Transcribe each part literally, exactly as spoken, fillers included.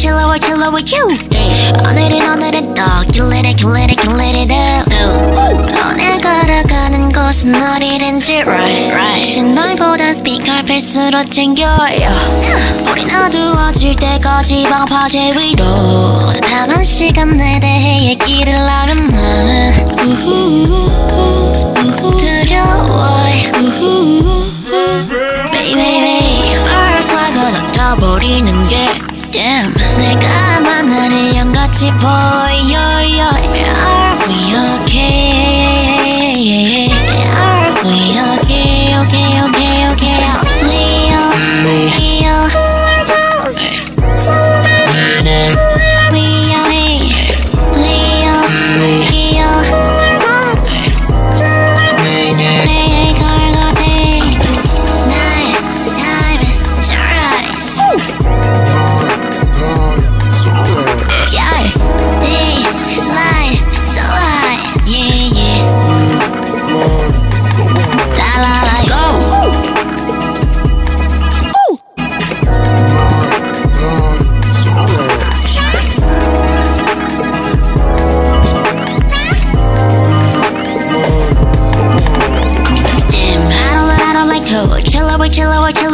chiller, chiller with you. 오늘은 오늘은 더 kill it, kill it, kill it out. 오늘 걸어가는 곳은 어디든지 right, right. 신발보다 스피커 필수로 챙겨요. 우린 어두워질 때까지 방파제 위로. 다음 시간 내 대해 얘기를 하면 난 두려워해. Baby, baby, 파랗다고 덮어버리는 게 damn. 내가 만나는 양같이 보여요. Are we okay? Are we okay? Okay, okay, okay. Leo, Leo, Leo, Leo, Leo.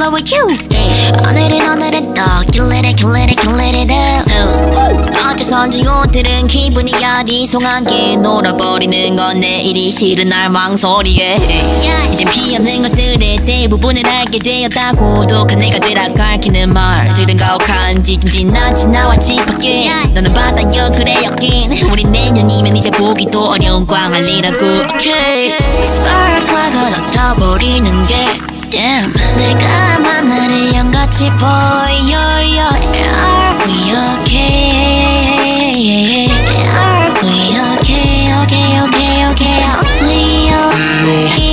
With you. 오늘은 오늘은 또 kill it, kill it, kill it out. 어째선지 오늘은 기분이 야리송한 게 놀아버리는 건 내일이 싫은 날 망설이게. 이젠 피하는 것들의 대부분을 알게 되었다고 독한 내가 되라 가르치는 말들은 가혹한지 좀 지나치 나왔지 밖에. 너는 받아요 그래 여긴 우린 내년이면 이제 보기도 어려운 광활리라고. Okay. Spark like a 덮어버리는 게 damn. 내가 만나는 양같이 보여요. Are we okay? Are we okay? Okay, okay, okay. Leo, Leo.